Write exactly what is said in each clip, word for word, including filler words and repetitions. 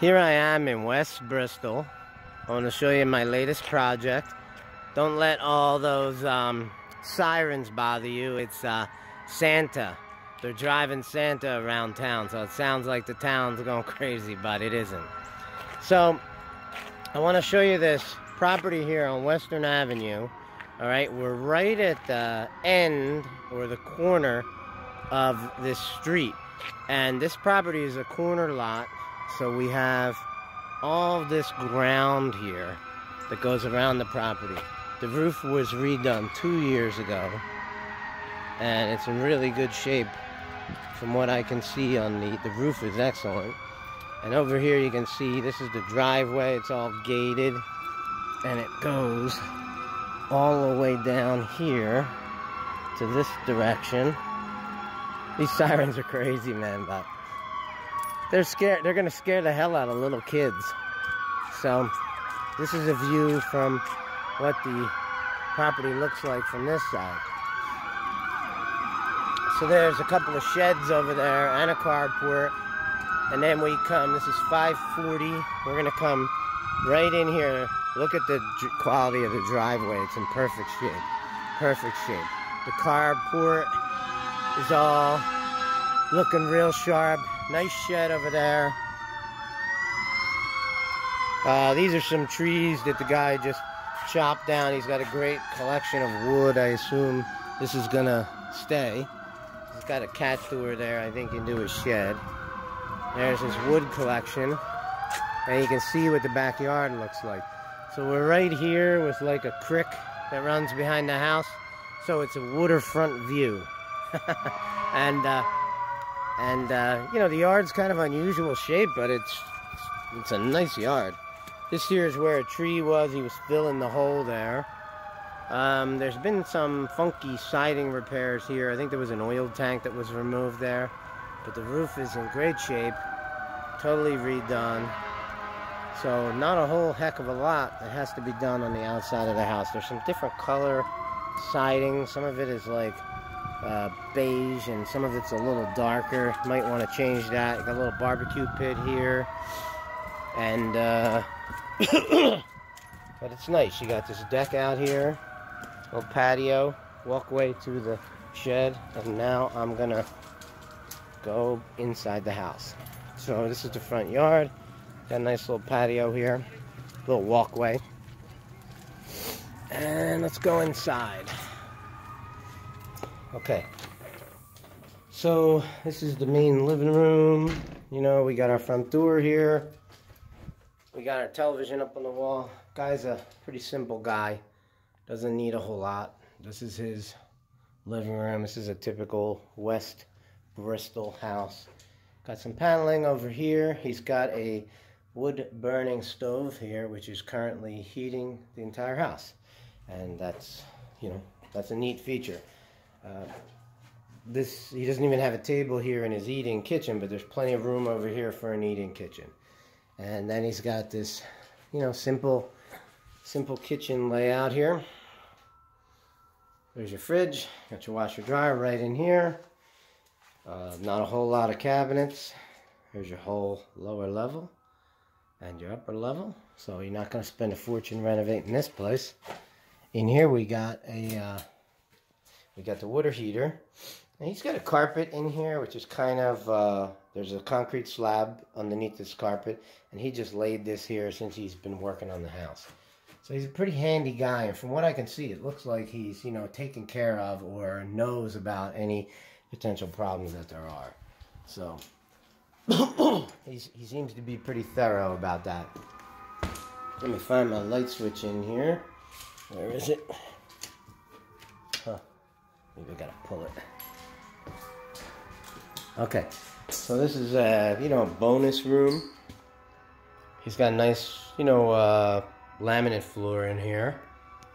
Here I am in West Bristol. I want to show you my latest project. Don't let all those um, sirens bother you. It's uh, Santa. They're driving Santa around town, so it sounds like the town's going crazy, but it isn't. So, I want to show you this property here on Western Avenue. Alright, we're right at the end, or the corner, of this street. And this property is a corner lot. So we have all this ground here that goes around the property. The roof was redone two years ago, and it's in really good shape from what I can see on the, the roof is excellent. And over here you can see this is the driveway. It's all gated, and it goes all the way down here to this direction. These sirens are crazy, man, but they're scared. They're gonna scare the hell out of little kids. So this is a view from what the property looks like from this side. So there's a couple of sheds over there and a carport, and then we come, this is five forty, we're gonna come right in here. Look at the quality of the driveway. It's in perfect shape, perfect shape. The carport is all looking real sharp. Nice shed over there. Uh, these are some trees that the guy just chopped down. He's got a great collection of wood. I assume this is gonna stay. He's got a cat door there, I think, into his shed. There's his wood collection. And you can see what the backyard looks like. So we're right here with like a creek that runs behind the house. So it's a waterfront view. and, uh, And, uh, you know, the yard's kind of unusual shape, but it's it's a nice yard. This here is where a tree was. He was filling the hole there. Um, there's been some funky siding repairs here. I think there was an oil tank that was removed there. But the roof is in great shape. Totally redone. So, not a whole heck of a lot that has to be done on the outside of the house. There's some different color siding. Some of it is like Uh, beige, and some of it's a little darker. Might want to change that. Got a little barbecue pit here, and uh, but it's nice. You got this deck out here, little patio, walkway to the shed, and now I'm gonna go inside the house. So this is the front yard. Got a nice little patio here, little walkway, and let's go inside. Okay, so this is the main living room. You know, we got our front door here. We got our television up on the wall. Guy's a pretty simple guy. Doesn't need a whole lot. This is his living room. This is a typical West Bristol house. Got some paneling over here. He's got a wood-burning stove here, which is currently heating the entire house. And that's, you know, that's a neat feature. Uh, this he doesn't even have a table here in his eating kitchen, but there's plenty of room over here for an eating kitchen. And then he's got this, you know, simple simple kitchen layout here. There's your fridge, got your washer dryer right in here. Uh, not a whole lot of cabinets. There's your whole lower level and your upper level, so you're not going to spend a fortune renovating this place. In here we got a uh, We got the water heater, and he's got a carpet in here, which is kind of, uh, there's a concrete slab underneath this carpet, and he just laid this here since he's been working on the house. So he's a pretty handy guy, and from what I can see, it looks like he's, you know, taken care of or knows about any potential problems that there are. So, he's, he seems to be pretty thorough about that. Let me find my light switch in here. Where is it? Huh. Maybe I gotta pull it. Okay, so this is a, you know, a bonus room. He's got nice, you know, uh, laminate floor in here.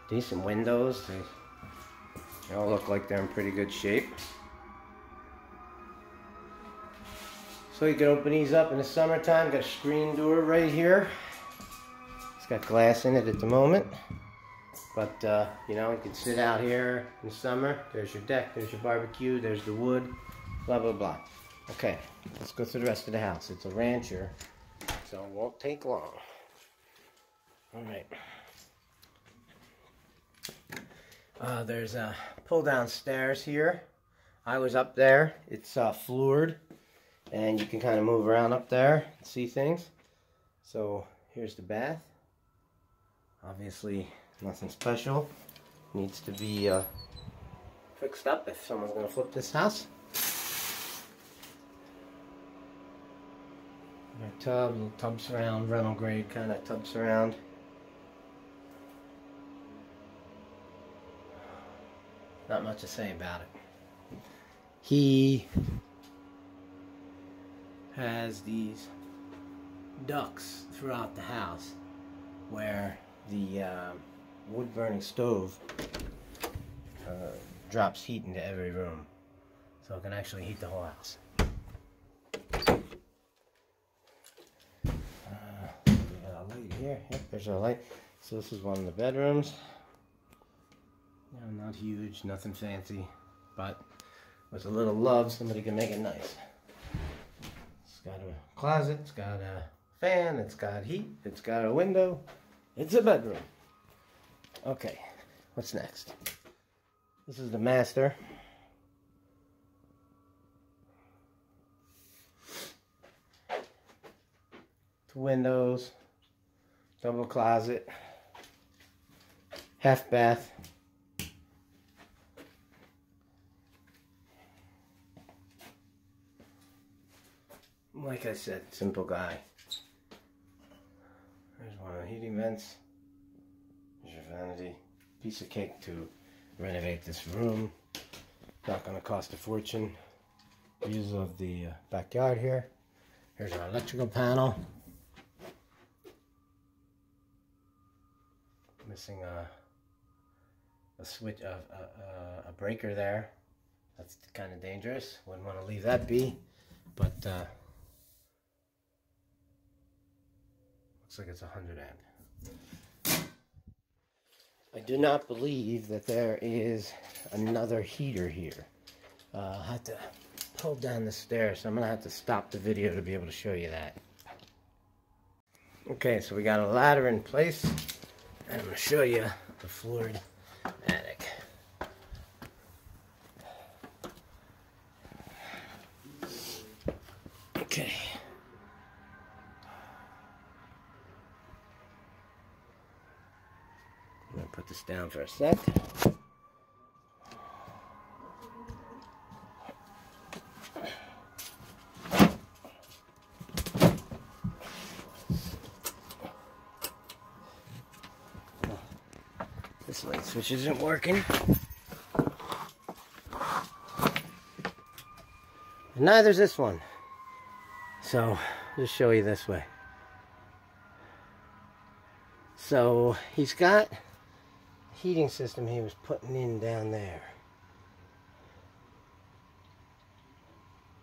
Decent windows. They, they all look like they're in pretty good shape. So you can open these up in the summertime. Got a screen door right here. It's got glass in it at the moment. But, uh, you know, you can sit out here in the summer. There's your deck, there's your barbecue, there's the wood, blah, blah, blah. Okay, let's go through the rest of the house. It's a rancher so it won't take long. Alright. Uh, there's a pull down stairs here. I was up there. It's uh, floored, and you can kind of move around up there and see things. So here's the bath. Obviously nothing special. Needs to be uh, fixed up if someone's going to flip this house. Our tub, little tub surround, rental grade kind of tub surround. Not much to say about it. He has these ducts throughout the house where the uh, wood burning stove uh, drops heat into every room, so it can actually heat the whole house. Uh, we got a light here. Yep, there's our light. So this is one of the bedrooms. Not huge, nothing fancy, but with a little love, somebody can make it nice. It's got a closet, it's got a fan, it's got heat, it's got a window. It's a bedroom. Okay, what's next? This is the master. Two windows, double closet, half bath. Like I said, simple guy. There's one of the heating vents. There's your vanity. Piece of cake to renovate this room. Not going to cost a fortune. Views of the backyard here. Here's our electrical panel. Missing a a switch, a, a, a breaker there. That's kind of dangerous. Wouldn't want to leave that be, but. Uh, Looks like it's one hundred amp. I do not believe that there is another heater here. Uh, I'll have to pull down the stairs, so I'm going to have to stop the video to be able to show you that. Okay, so we got a ladder in place, and I'm going to show you the floored attic. Okay. I'm going to put this down for a sec. This light switch isn't working. And neither's this one. So, just show you this way. So, he's got heating system he was putting in down there.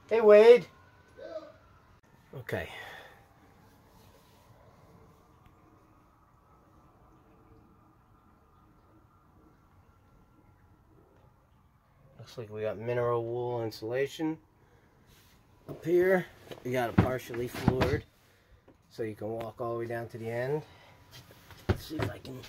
Hey, Wade. Okay. Looks like we got mineral wool insulation up here. We got it partially floored, so you can walk all the way down to the end. Let's see if I can